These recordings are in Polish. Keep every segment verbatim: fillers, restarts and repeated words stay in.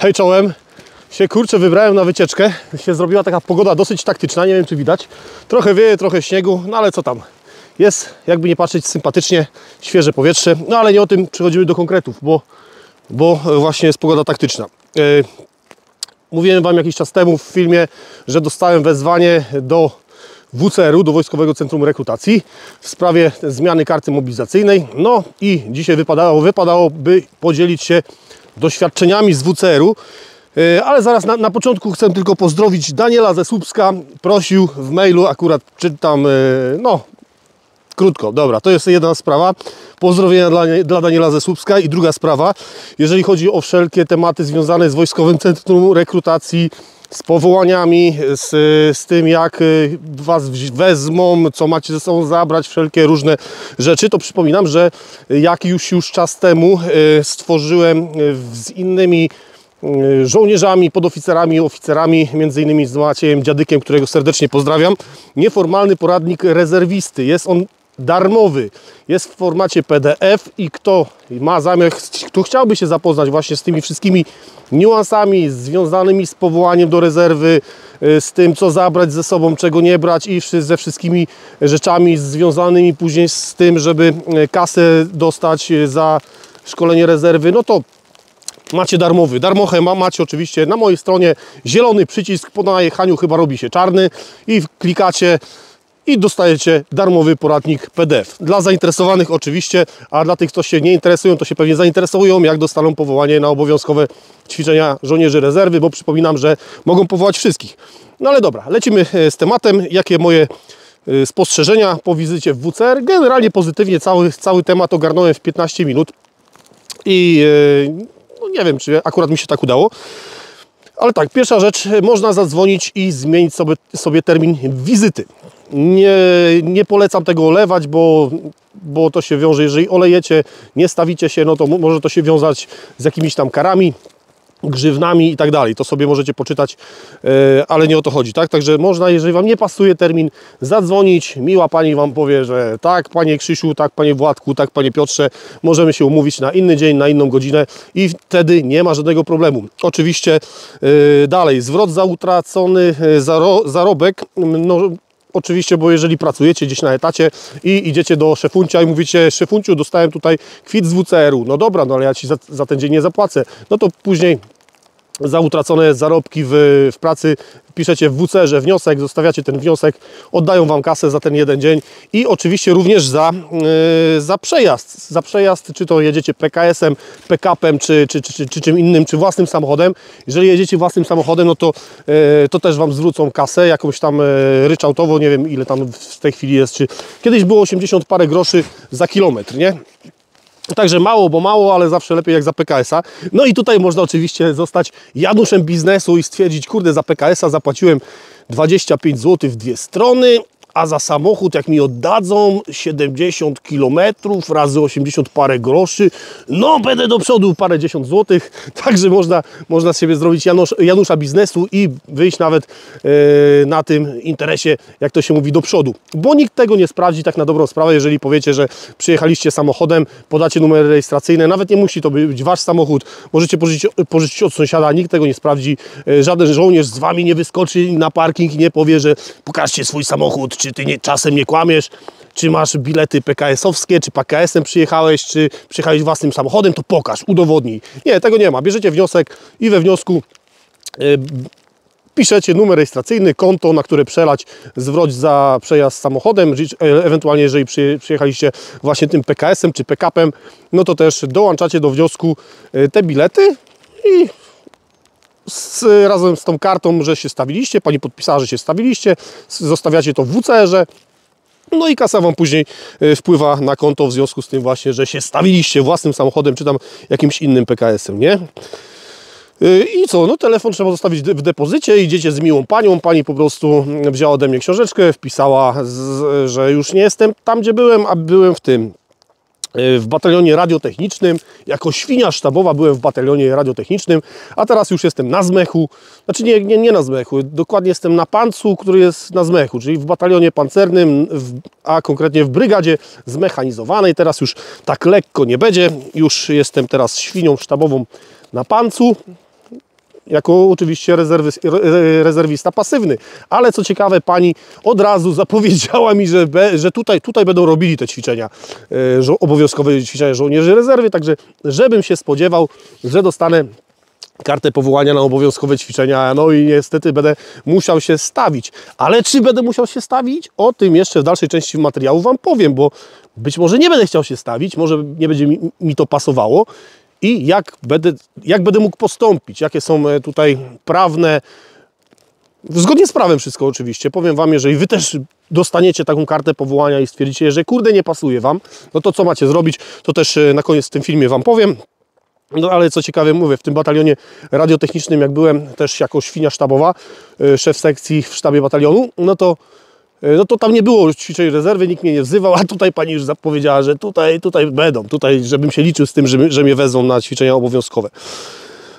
hej czołem, się kurczę wybrałem na wycieczkę, się zrobiła taka pogoda dosyć taktyczna, nie wiem czy widać, trochę wieje, trochę śniegu, no ale co tam, jest jakby nie patrzeć sympatycznie, świeże powietrze, no ale nie o tym, przechodzimy do konkretów, bo, bo właśnie jest pogoda taktyczna. Yy, mówiłem Wam jakiś czas temu w filmie, że dostałem wezwanie do W C R u, do Wojskowego Centrum Rekrutacji w sprawie zmiany karty mobilizacyjnej, no i dzisiaj wypadało, wypadałoby podzielić się doświadczeniami z W C R u, ale zaraz na, na początku chcę tylko pozdrowić Daniela Zesłupska, prosił w mailu, akurat czytam, no krótko, dobra, to jest jedna sprawa, pozdrowienia dla, dla Daniela Zesłupska i druga sprawa, jeżeli chodzi o wszelkie tematy związane z Wojskowym Centrum Rekrutacji, z powołaniami, z, z tym jak Was wezmą, co macie ze sobą zabrać, wszelkie różne rzeczy, to przypominam, że jak już, już czas temu stworzyłem z innymi żołnierzami, podoficerami, oficerami, między innymi z Maciejem Dziadykiem, którego serdecznie pozdrawiam, nieformalny poradnik rezerwisty. Jest on darmowy, jest w formacie P D F i kto ma zamiar, kto chciałby się zapoznać właśnie z tymi wszystkimi niuansami związanymi z powołaniem do rezerwy, z tym co zabrać ze sobą, czego nie brać i ze wszystkimi rzeczami związanymi później z tym, żeby kasę dostać za szkolenie rezerwy, no to macie darmowy, darmochę ma, macie oczywiście na mojej stronie, zielony przycisk po najechaniu chyba robi się czarny i klikacie i dostajecie darmowy poradnik P D F. Dla zainteresowanych oczywiście, a dla tych, co się nie interesują, to się pewnie zainteresują, jak dostaną powołanie na obowiązkowe ćwiczenia żołnierzy rezerwy, bo przypominam, że mogą powołać wszystkich. No ale dobra, lecimy z tematem. Jakie moje spostrzeżenia po wizycie w W C R? Generalnie pozytywnie cały, cały temat ogarnąłem w piętnaście minut i no nie wiem, czy akurat mi się tak udało. Ale tak, pierwsza rzecz, można zadzwonić i zmienić sobie, sobie termin wizyty. Nie, nie polecam tego olewać, bo, bo to się wiąże, jeżeli olejecie, nie stawicie się, no to może to się wiązać z jakimiś tam karami, grzywnami i tak dalej. To sobie możecie poczytać, yy, ale nie o to chodzi, tak? Także można, jeżeli Wam nie pasuje termin, zadzwonić, miła Pani Wam powie, że tak, Panie Krzysiu, tak, Panie Władku, tak, Panie Piotrze, możemy się umówić na inny dzień, na inną godzinę i wtedy nie ma żadnego problemu. Oczywiście yy, dalej, zwrot za utracony zaro, zarobek, no, oczywiście, bo jeżeli pracujecie gdzieś na etacie i idziecie do szefuncia i mówicie: szefunciu, dostałem tutaj kwit z W C R u. No dobra, no ale ja Ci za, za ten dzień nie zapłacę. No to później za utracone zarobki w, w pracy piszecie w W C R ze wniosek, zostawiacie ten wniosek, oddają Wam kasę za ten jeden dzień i oczywiście również za, yy, za przejazd. Za przejazd, czy to jedziecie P K S em, pick-upem, czy, czy, czy, czy, czy czym innym, czy własnym samochodem. Jeżeli jedziecie własnym samochodem, no to, yy, to też Wam zwrócą kasę, jakąś tam yy, ryczałtowo, nie wiem ile tam w tej chwili jest, czy kiedyś było osiemdziesiąt parę groszy za kilometr, nie? Także mało, bo mało, ale zawsze lepiej jak za P K S a. No i tutaj można oczywiście zostać Januszem biznesu i stwierdzić: kurde, za P K S a zapłaciłem dwadzieścia pięć złotych w dwie strony, a za samochód, jak mi oddadzą, siedemdziesiąt kilometrów razy osiemdziesiąt parę groszy, no będę do przodu parędziesiąt złotych. Także można, można z siebie zrobić Janusz, Janusza biznesu i wyjść nawet yy, na tym interesie, jak to się mówi, do przodu. Bo nikt tego nie sprawdzi tak na dobrą sprawę, jeżeli powiecie, że przyjechaliście samochodem, podacie numery rejestracyjne, nawet nie musi to być wasz samochód, możecie pożyczyć, pożyczyć od sąsiada, nikt tego nie sprawdzi, yy, żaden żołnierz z wami nie wyskoczy na parking i nie powie, że pokażcie swój samochód, czy ty nie, czasem nie kłamiesz, czy masz bilety P K S owskie, czy P K S em przyjechałeś, czy przyjechałeś własnym samochodem, to pokaż, udowodnij. Nie, tego nie ma. Bierzecie wniosek i we wniosku y, piszecie numer rejestracyjny, konto, na które przelać zwrot za przejazd samochodem, ewentualnie jeżeli przyjechaliście właśnie tym P K S em, czy pick-upem, no to też dołączacie do wniosku te bilety i Z, razem z tą kartą, że się stawiliście, pani podpisała, że się stawiliście, zostawiacie to w W C R ze, no i kasa Wam później wpływa na konto w związku z tym właśnie, że się stawiliście własnym samochodem, czy tam jakimś innym P K S em, nie? I co? No telefon trzeba zostawić w depozycie, idziecie z miłą panią, pani po prostu wzięła ode mnie książeczkę, wpisała, z, że już nie jestem tam, gdzie byłem, a byłem w tym. W batalionie radiotechnicznym, jako świnia sztabowa byłem w batalionie radiotechnicznym, a teraz już jestem na zmechu, znaczy nie, nie, nie na zmechu, dokładnie jestem na pancu, który jest na zmechu, czyli w batalionie pancernym, w, a konkretnie w brygadzie zmechanizowanej, teraz już tak lekko nie będzie, już jestem teraz świnią sztabową na pancu, jako oczywiście rezerwista pasywny. Ale co ciekawe, pani od razu zapowiedziała mi, że, be, że tutaj, tutaj będą robili te ćwiczenia, żo- obowiązkowe ćwiczenia żołnierzy rezerwy, także żebym się spodziewał, że dostanę kartę powołania na obowiązkowe ćwiczenia, no i niestety będę musiał się stawić. Ale czy będę musiał się stawić? O tym jeszcze w dalszej części materiału Wam powiem, bo być może nie będę chciał się stawić, może nie będzie mi, mi to pasowało i jak będę, jak będę mógł postąpić, jakie są tutaj prawne, zgodnie z prawem wszystko oczywiście. Powiem Wam, jeżeli Wy też dostaniecie taką kartę powołania i stwierdzicie, że kurde, nie pasuje Wam, no to co macie zrobić, to też na koniec w tym filmie Wam powiem. No ale co ciekawe, mówię, w tym batalionie radiotechnicznym, jak byłem też jako świnia sztabowa, szef sekcji w sztabie batalionu, no to, no to tam nie było ćwiczeń rezerwy, nikt mnie nie wzywał, a tutaj pani już zapowiedziała, że tutaj, tutaj będą, tutaj, żebym się liczył z tym, że, że mnie wezmą na ćwiczenia obowiązkowe.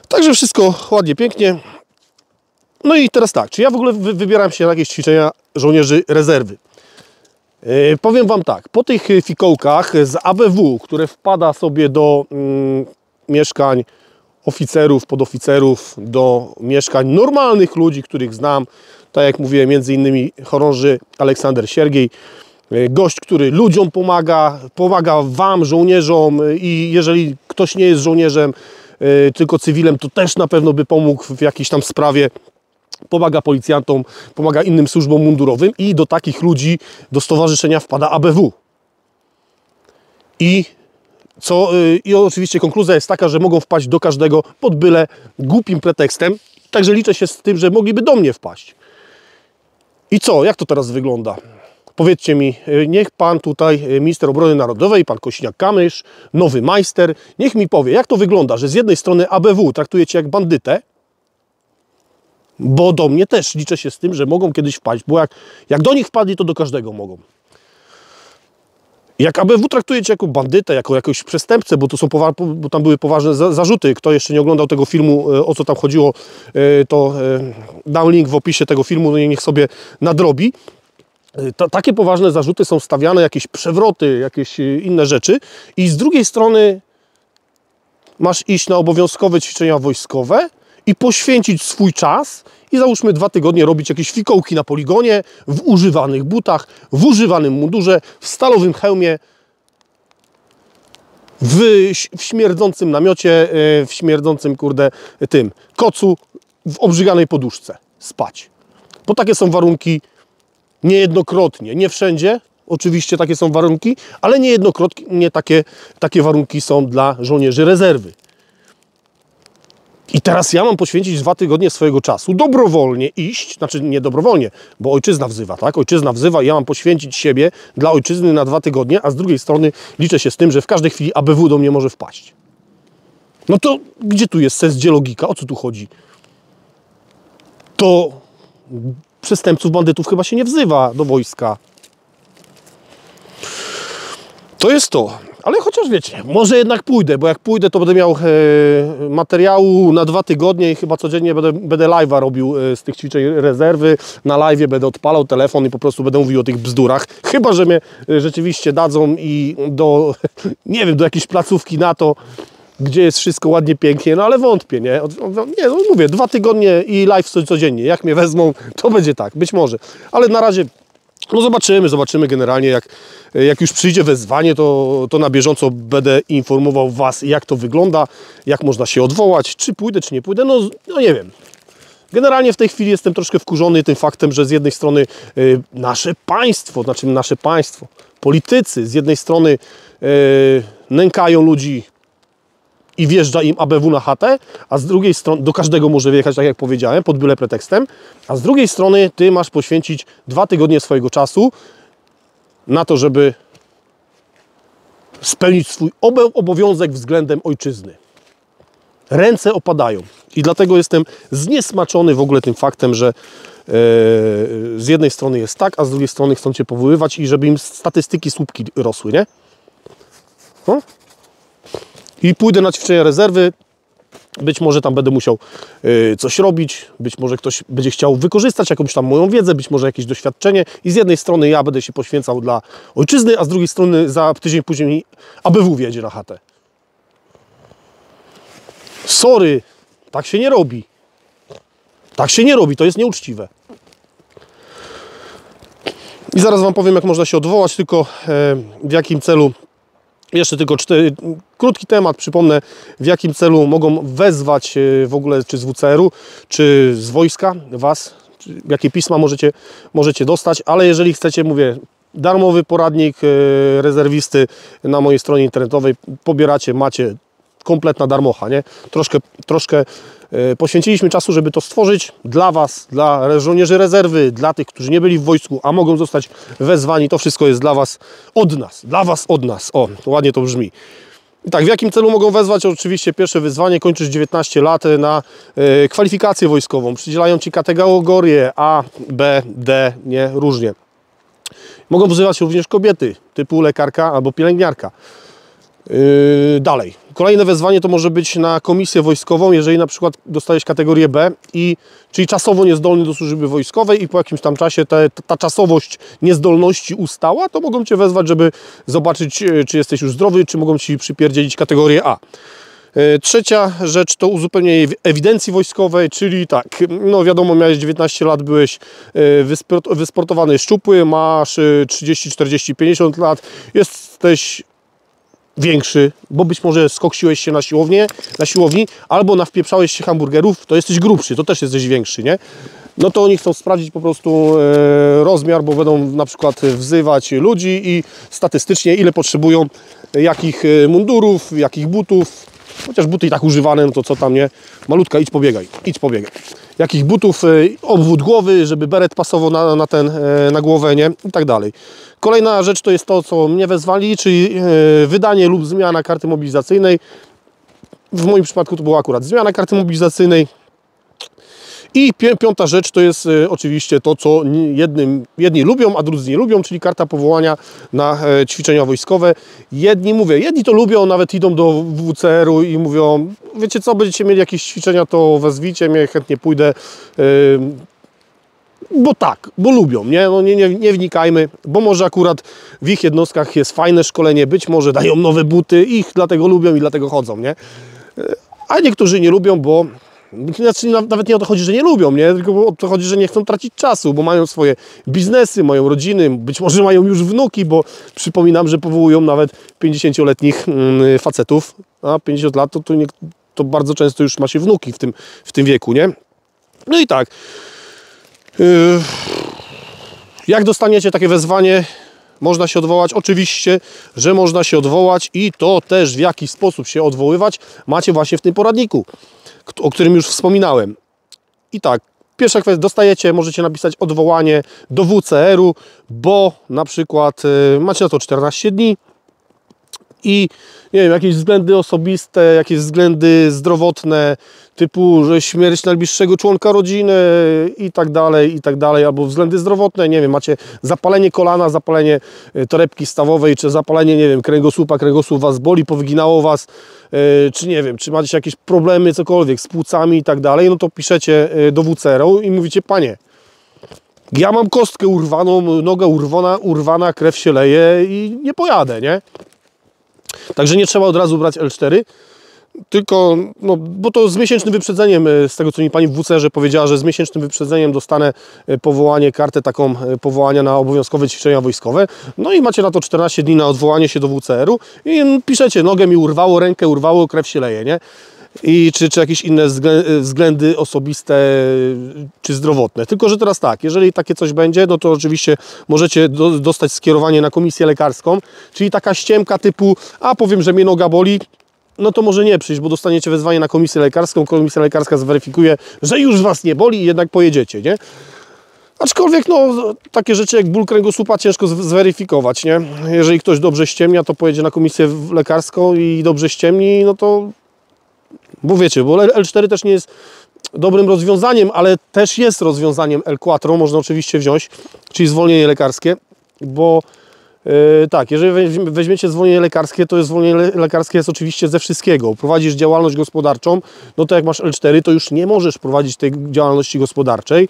Także wszystko ładnie, pięknie. No i teraz tak, czy ja w ogóle wy, wybieram się na jakieś ćwiczenia żołnierzy rezerwy? Yy, powiem Wam tak, po tych fikołkach z A B W, które wpada sobie do... Yy, mieszkań oficerów, podoficerów, do mieszkań normalnych ludzi, których znam. Tak jak mówiłem, między innymi chorąży Aleksander Siergiej. Gość, który ludziom pomaga, pomaga Wam, żołnierzom, i jeżeli ktoś nie jest żołnierzem, tylko cywilem, to też na pewno by pomógł w jakiejś tam sprawie. Pomaga policjantom, pomaga innym służbom mundurowym i do takich ludzi, do stowarzyszenia wpada A B W. I Co, I oczywiście konkluzja jest taka, że mogą wpaść do każdego pod byle głupim pretekstem. Także liczę się z tym, że mogliby do mnie wpaść. I co? Jak to teraz wygląda? Powiedzcie mi, niech Pan tutaj, minister obrony narodowej, Pan Kosiniak-Kamysz, nowy majster, niech mi powie, jak to wygląda, że z jednej strony A B W traktujecie jak bandytę, bo do mnie też liczę się z tym, że mogą kiedyś wpaść, bo jak, jak do nich wpadli, to do każdego mogą. Jak A B W traktujecie jako bandytę, jako jakiegoś przestępcę, bo, to są bo tam były poważne za zarzuty. Kto jeszcze nie oglądał tego filmu, o co tam chodziło, to dam link w opisie tego filmu, niech sobie nadrobi. Ta takie poważne zarzuty są stawiane, jakieś przewroty, jakieś inne rzeczy. I z drugiej strony masz iść na obowiązkowe ćwiczenia wojskowe i poświęcić swój czas i załóżmy dwa tygodnie robić jakieś fikołki na poligonie, w używanych butach, w używanym mundurze, w stalowym hełmie, w, w śmierdzącym namiocie, w śmierdzącym, kurde, tym kocu, w obrzyganej poduszce spać. Bo takie są warunki niejednokrotnie, nie wszędzie, oczywiście takie są warunki, ale niejednokrotnie takie, takie warunki są dla żołnierzy rezerwy. I teraz ja mam poświęcić dwa tygodnie swojego czasu, dobrowolnie iść, znaczy nie dobrowolnie, bo ojczyzna wzywa, tak? Ojczyzna wzywa i ja mam poświęcić siebie dla ojczyzny na dwa tygodnie, a z drugiej strony liczę się z tym, że w każdej chwili A B W do mnie może wpaść. No to gdzie tu jest sens, gdzie logika? O co tu chodzi? To przestępców, bandytów chyba się nie wzywa do wojska. To jest to. Ale chociaż wiecie, może jednak pójdę, bo jak pójdę, to będę miał e, materiału na dwa tygodnie i chyba codziennie będę, będę live'a robił e, z tych ćwiczeń rezerwy. Na live'ie będę odpalał telefon i po prostu będę mówił o tych bzdurach. Chyba że mnie e, rzeczywiście dadzą i do, nie wiem, do jakiejś placówki NATO, gdzie jest wszystko ładnie, pięknie, no ale wątpię, nie? Nie, no mówię, dwa tygodnie i live codziennie. Jak mnie wezmą, to będzie tak, być może. Ale na razie... No zobaczymy, zobaczymy generalnie, jak, jak już przyjdzie wezwanie, to, to na bieżąco będę informował Was, jak to wygląda, jak można się odwołać, czy pójdę, czy nie pójdę, no, no nie wiem. Generalnie w tej chwili jestem troszkę wkurzony tym faktem, że z jednej strony y, nasze państwo, znaczy nasze państwo, politycy z jednej strony y, nękają ludzi i wjeżdża im A B W na chatę, a z drugiej strony do każdego może wjechać, tak jak powiedziałem, pod byle pretekstem, a z drugiej strony Ty masz poświęcić dwa tygodnie swojego czasu na to, żeby spełnić swój obowiązek względem ojczyzny. Ręce opadają i dlatego jestem zniesmaczony w ogóle tym faktem, że yy, z jednej strony jest tak, a z drugiej strony chcą Cię powoływać i żeby im statystyki słupki rosły, nie? No? I pójdę na ćwiczenia rezerwy, być może tam będę musiał y, coś robić, być może ktoś będzie chciał wykorzystać jakąś tam moją wiedzę, być może jakieś doświadczenie i z jednej strony ja będę się poświęcał dla ojczyzny, a z drugiej strony za tydzień później A B W wjedzie na chatę. Sorry, tak się nie robi. Tak się nie robi, to jest nieuczciwe. I zaraz Wam powiem, jak można się odwołać, tylko w jakim celu. Jeszcze tylko cztery, krótki temat, przypomnę, w jakim celu mogą wezwać w ogóle, czy z wu ce eru, czy z wojska Was, jakie pisma możecie, możecie dostać, ale jeżeli chcecie, mówię, darmowy poradnik rezerwisty na mojej stronie internetowej, pobieracie, macie, kompletna darmocha, nie? Troszkę, troszkę poświęciliśmy czasu, żeby to stworzyć dla Was, dla żołnierzy rezerwy, dla tych, którzy nie byli w wojsku, a mogą zostać wezwani. To wszystko jest dla Was od nas. Dla Was od nas. O, to ładnie to brzmi. I tak, w jakim celu mogą wezwać? Oczywiście pierwsze wyzwanie, kończysz dziewiętnaście lat na y, kwalifikację wojskową. Przydzielają Ci kategorie A, B, D, nie? Różnie. Mogą wzywać również kobiety, typu lekarka albo pielęgniarka. Yy, dalej. Kolejne wezwanie to może być na komisję wojskową, jeżeli na przykład dostajesz kategorię B, i, czyli czasowo niezdolny do służby wojskowej i po jakimś tam czasie te, ta czasowość niezdolności ustała, to mogą Cię wezwać, żeby zobaczyć, czy jesteś już zdrowy, czy mogą Ci przypierdzielić kategorię A. Yy, trzecia rzecz to uzupełnienie ewidencji wojskowej, czyli tak, no wiadomo, miałeś dziewiętnaście lat, byłeś yy, wysport, wysportowany, szczupły, masz yy, trzydzieści, czterdzieści, pięćdziesiąt lat, jesteś większy, bo być może skoksiłeś się na siłownię, na siłowni, albo nawpieprzałeś się hamburgerów, to jesteś grubszy, to też jesteś większy, nie? No to oni chcą sprawdzić po prostu e, rozmiar, bo będą na przykład wzywać ludzi i statystycznie ile potrzebują, jakich mundurów, jakich butów, chociaż buty i tak używane, no to co tam, nie? Malutka, idź pobiegaj, idź pobiegaj. Jakich butów, obwód głowy, żeby beret pasował na, na, ten, na głowę, nie? I tak dalej. Kolejna rzecz to jest to, co mnie wezwali, czyli wydanie lub zmiana karty mobilizacyjnej. W moim przypadku to była akurat zmiana karty mobilizacyjnej. I piąta rzecz to jest oczywiście to, co jednym, jedni lubią, a drudzy nie lubią, czyli karta powołania na ćwiczenia wojskowe. Jedni, mówię, jedni to lubią, nawet idą do wu ce eru i mówią, wiecie co, będziecie mieli jakieś ćwiczenia, to wezwijcie mnie, chętnie pójdę, bo tak, bo lubią, nie? No nie, nie, nie wnikajmy, bo może akurat w ich jednostkach jest fajne szkolenie, być może dają nowe buty, ich dlatego lubią i dlatego chodzą, nie? A niektórzy nie lubią, bo znaczy, nawet nie o to chodzi, że nie lubią, nie? Tylko o to chodzi, że nie chcą tracić czasu, bo mają swoje biznesy, mają rodziny, być może mają już wnuki, bo przypominam, że powołują nawet pięćdziesięcioletnich facetów, a pięćdziesiąt lat to, to, nie, to bardzo często już ma się wnuki w tym, w tym wieku, nie? No i tak, jak dostaniecie takie wezwanie, można się odwołać, oczywiście, że można się odwołać i to też w jaki sposób się odwoływać macie właśnie w tym poradniku, o którym już wspominałem. I tak, pierwsza kwestia, dostajecie, możecie napisać odwołanie do wu ce eru, bo na przykład y, macie na to czternaście dni i nie wiem, jakieś względy osobiste, jakieś względy zdrowotne, typu, że śmierć najbliższego członka rodziny i tak dalej, i tak dalej, albo względy zdrowotne, nie wiem, macie zapalenie kolana, zapalenie torebki stawowej, czy zapalenie, nie wiem, kręgosłupa, kręgosłup was boli, powyginało was, czy nie wiem, czy macie jakieś problemy, cokolwiek z płucami i tak dalej, no to piszecie do wu ce eru i mówicie, panie, ja mam kostkę urwaną, noga urwana, urwana, krew się leje i nie pojadę, nie? Także nie trzeba od razu brać el cztery, tylko, no, bo to z miesięcznym wyprzedzeniem, z tego co mi pani w wu ce erze powiedziała, że z miesięcznym wyprzedzeniem dostanę powołanie, kartę taką powołania na obowiązkowe ćwiczenia wojskowe. No i macie na to czternaście dni na odwołanie się do wu ce eru i piszecie, nogę mi urwało, rękę urwało, krew się leje, nie? I czy, czy jakieś inne względy osobiste czy zdrowotne. Tylko że teraz tak, jeżeli takie coś będzie, no to oczywiście możecie do, dostać skierowanie na komisję lekarską, czyli taka ściemka typu, a powiem, że mnie noga boli, no to może nie przyjść, bo dostaniecie wezwanie na komisję lekarską, komisja lekarska zweryfikuje, że już Was nie boli i jednak pojedziecie, nie? Aczkolwiek, no, takie rzeczy jak ból kręgosłupa ciężko zweryfikować, nie? Jeżeli ktoś dobrze ściemnia, to pojedzie na komisję lekarską i dobrze ściemni, no to bo wiecie, bo el cztery też nie jest dobrym rozwiązaniem, ale też jest rozwiązaniem el cztery, można oczywiście wziąć, czyli zwolnienie lekarskie, bo yy, tak, jeżeli weźmiecie zwolnienie lekarskie, to jest zwolnienie lekarskie jest oczywiście ze wszystkiego. Prowadzisz działalność gospodarczą, no to jak masz el cztery, to już nie możesz prowadzić tej działalności gospodarczej,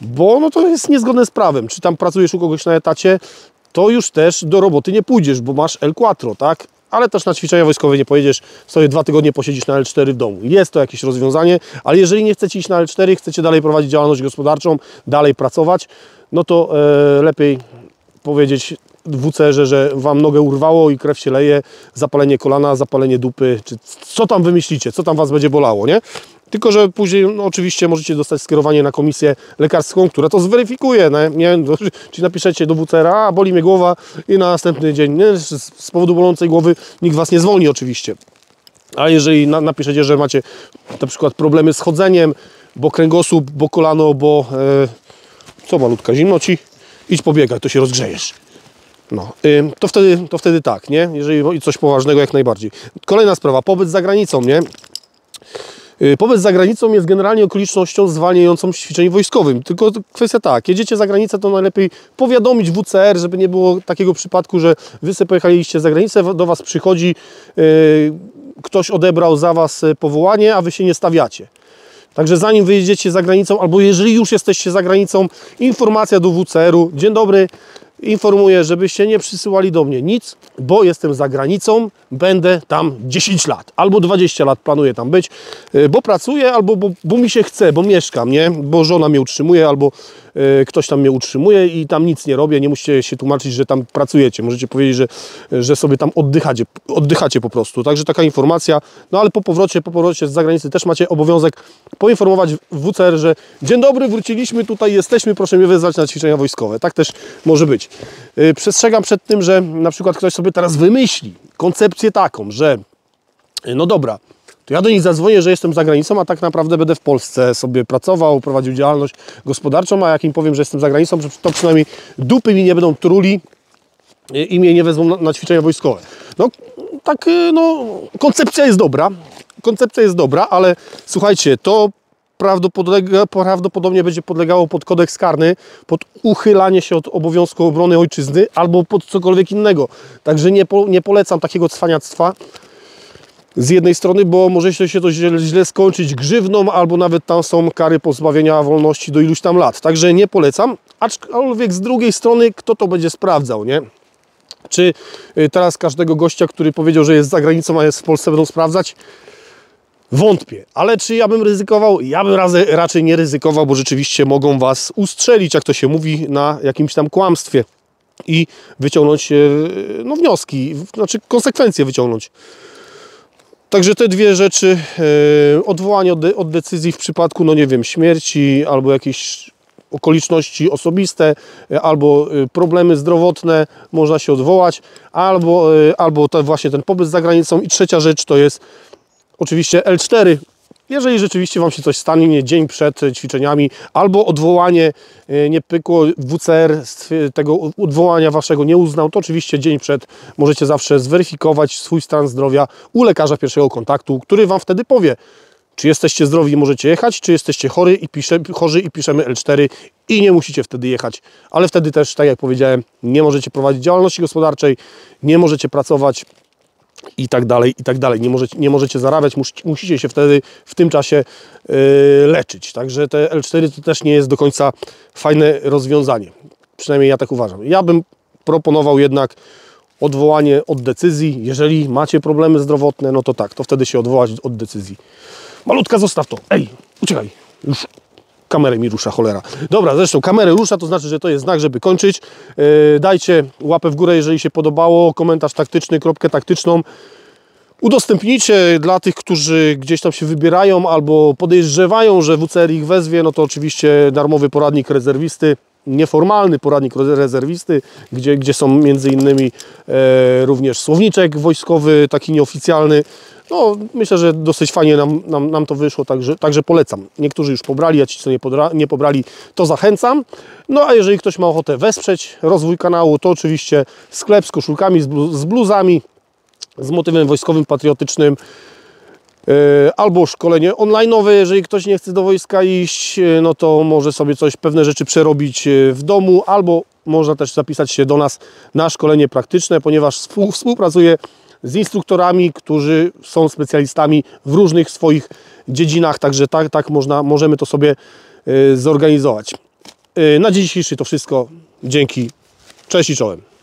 bo no to jest niezgodne z prawem. Czy tam pracujesz u kogoś na etacie, to już też do roboty nie pójdziesz, bo masz el cztery, tak? ale też na ćwiczenia wojskowe nie pojedziesz, sobie dwa tygodnie posiedzisz na el cztery w domu. Jest to jakieś rozwiązanie, ale jeżeli nie chcecie iść na el cztery, chcecie dalej prowadzić działalność gospodarczą, dalej pracować, no to e, lepiej powiedzieć wucerze, że wam nogę urwało i krew się leje, zapalenie kolana, zapalenie dupy, czy co tam wymyślicie, co tam was będzie bolało, nie? Tylko że później no, oczywiście możecie dostać skierowanie na komisję lekarską, która to zweryfikuje, nie? Nie? Czyli napiszecie do wucera, a boli mnie głowa i na następny dzień, nie? Z powodu bolącej głowy nikt was nie zwolni oczywiście. A jeżeli na, napiszecie, że macie na przykład problemy z chodzeniem, bo kręgosłup, bo kolano, bo... E, co malutka, zimno ci? Idź pobiegać, to się rozgrzejesz. No, y, to, wtedy, to wtedy tak, nie? Jeżeli coś poważnego, jak najbardziej. Kolejna sprawa, pobyt za granicą, nie? Pobyt za granicą jest generalnie okolicznością zwalniającą z ćwiczeń wojskowym. Tylko kwestia tak, jedziecie za granicę, to najlepiej powiadomić W C R, żeby nie było takiego przypadku, że wy sobie pojechaliście za granicę, do was przychodzi, y, ktoś odebrał za was powołanie, a wy się nie stawiacie. Także zanim wyjedziecie za granicą, albo jeżeli już jesteście za granicą, informacja do wuceru. Dzień dobry, informuję, żebyście nie przysyłali do mnie nic, bo jestem za granicą, będę tam dziesięć lat, albo dwadzieścia lat planuję tam być, bo pracuję, albo bo, bo mi się chce, bo mieszkam, nie? Bo żona mnie utrzymuje, albo y, ktoś tam mnie utrzymuje i tam nic nie robię, nie musicie się tłumaczyć, że tam pracujecie, możecie powiedzieć, że, że sobie tam oddychacie, oddychacie po prostu, także taka informacja, no ale po powrocie, po powrocie z zagranicy też macie obowiązek poinformować W C R, że dzień dobry, wróciliśmy tutaj, jesteśmy, proszę mnie wezwać na ćwiczenia wojskowe, tak też może być. Przestrzegam przed tym, że na przykład ktoś sobie teraz wymyśli koncepcję taką, że no dobra, to ja do nich zadzwonię, że jestem za granicą, a tak naprawdę będę w Polsce sobie pracował, prowadził działalność gospodarczą, a jak im powiem, że jestem za granicą, to przynajmniej dupy mi nie będą truli i mnie nie wezmą na, na ćwiczenia wojskowe. No tak, no koncepcja jest dobra, koncepcja jest dobra, ale słuchajcie, to prawdopodobnie będzie podlegało pod kodeks karny, pod uchylanie się od obowiązku obrony ojczyzny albo pod cokolwiek innego. Także nie, po, nie polecam takiego cwaniactwa z jednej strony, bo może się to źle, źle skończyć grzywną albo nawet tam są kary pozbawienia wolności do iluś tam lat. Także nie polecam, aczkolwiek z drugiej strony kto to będzie sprawdzał, nie? Czy teraz każdego gościa, który powiedział, że jest za granicą, a jest w Polsce, będą sprawdzać? Wątpię, ale czy ja bym ryzykował? Ja bym razy, raczej nie ryzykował, bo rzeczywiście mogą was ustrzelić, jak to się mówi, na jakimś tam kłamstwie i wyciągnąć no, wnioski, znaczy konsekwencje wyciągnąć. Także te dwie rzeczy, yy, odwołanie od, od decyzji w przypadku, no nie wiem, śmierci albo jakiejś okoliczności osobiste, albo problemy zdrowotne, można się odwołać, albo, yy, albo to właśnie ten pobyt za granicą. I trzecia rzecz to jest oczywiście el cztery, jeżeli rzeczywiście wam się coś stanie dzień przed ćwiczeniami, albo odwołanie nie pykło, W C R tego odwołania waszego nie uznał, to oczywiście dzień przed możecie zawsze zweryfikować swój stan zdrowia u lekarza pierwszego kontaktu, który wam wtedy powie, czy jesteście zdrowi i możecie jechać, czy jesteście chory i pisze, chorzy i piszemy el cztery i nie musicie wtedy jechać. Ale wtedy też, tak jak powiedziałem, nie możecie prowadzić działalności gospodarczej, nie możecie pracować, i tak dalej, i tak dalej. Nie możecie, nie możecie zarabiać, mus, musicie się wtedy w tym czasie yy, leczyć. Także te el cztery to też nie jest do końca fajne rozwiązanie. Przynajmniej ja tak uważam. Ja bym proponował jednak odwołanie od decyzji. Jeżeli macie problemy zdrowotne, no to tak, to wtedy się odwołać od decyzji. Malutka, zostaw to. Ej, uciekaj. Już kamerę mi rusza, cholera. Dobra, zresztą kamerę rusza, to znaczy, że to jest znak, żeby kończyć. Yy, dajcie łapę w górę, jeżeli się podobało, komentarz taktyczny, kropkę taktyczną. Udostępnijcie dla tych, którzy gdzieś tam się wybierają albo podejrzewają, że W C R ich wezwie, no to oczywiście darmowy poradnik rezerwisty, nieformalny poradnik rezerwisty, gdzie, gdzie są między innymi e, również słowniczek wojskowy, taki nieoficjalny. No, myślę, że dosyć fajnie nam, nam, nam to wyszło, także, także polecam. Niektórzy już pobrali, a ci, co nie, podra, nie pobrali, to zachęcam. No, a jeżeli ktoś ma ochotę wesprzeć rozwój kanału, to oczywiście sklep z koszulkami, z, blu, z bluzami, z motywem wojskowym, patriotycznym, yy, albo szkolenie online'owe. Jeżeli ktoś nie chce do wojska iść, yy, no to może sobie coś, pewne rzeczy przerobić yy, w domu, albo można też zapisać się do nas na szkolenie praktyczne, ponieważ współ, współpracuje z instruktorami, którzy są specjalistami w różnych swoich dziedzinach, także tak, tak można, możemy to sobie y, zorganizować. Y, na dzisiejszy to wszystko. Dzięki. Cześć i czołem.